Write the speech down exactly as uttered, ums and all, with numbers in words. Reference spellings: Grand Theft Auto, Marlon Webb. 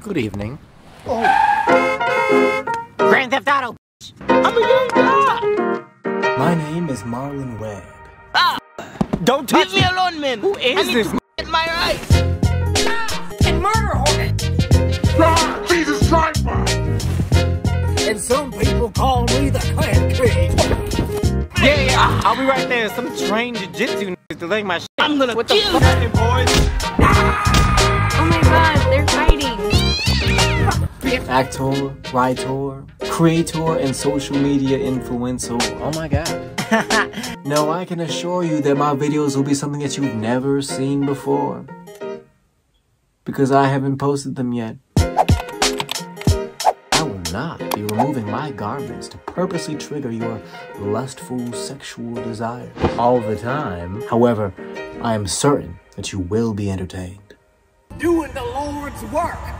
Good evening. Oh. Grand Theft Auto, bitch. I'm a young guy. My name is Marlon Webb. Ah! Don't touch me. Leave me alone, man. Who is I this? Get my rights. And murder hornet. God, he's a sniper. And some people call me the Clan King. Yeah, yeah. I'll be right there. Some trained jujitsu niggas delaying my shit. I'm gonna what kill you, boys. Oh my God, they're fighting. Actor, writer, creator, and social media influencer. Oh my God. Now I can assure you that my videos will be something that you've never seen before, because I haven't posted them yet. I will not be removing my garments to purposely trigger your lustful sexual desire all the time. However, I am certain that you will be entertained. Doing the Lord's work.